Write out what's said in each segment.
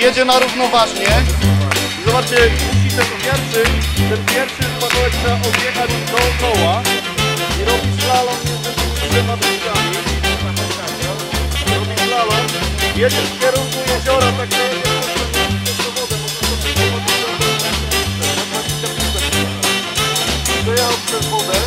jedzie na równoważnie. Zobaczcie, musi ten pierwszy spadłek trzeba objechać dookoła i robić slalom z trzema dłużkami. Robić slalom, jedzie w kierunku jeziora, tak że jedzie wodę, bo to jest przez wodę.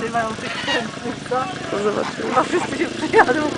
więcej mają tych chętnych, co? To zobaczymy. A wszyscy się przyjadą.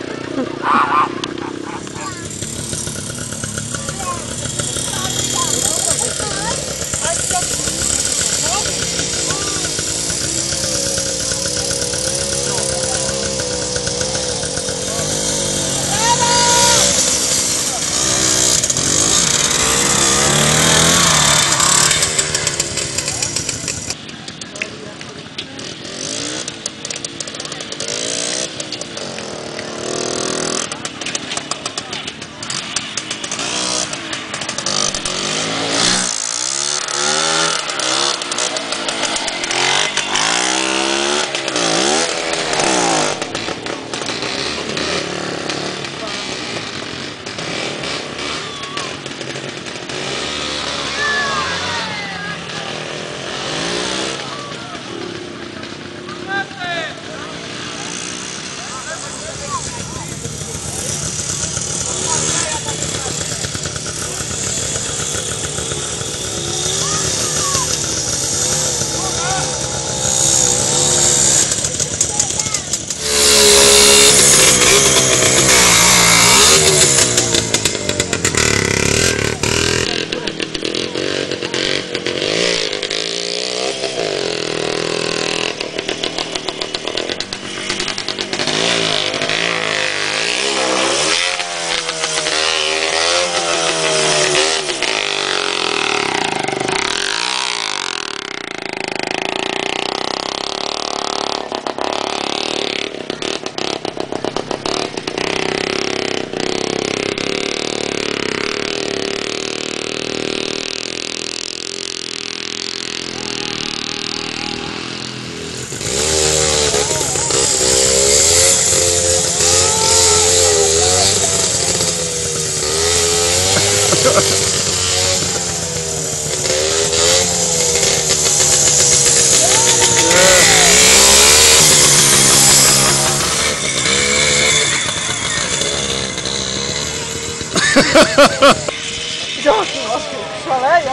Szaleją.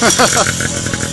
Ha ha ha.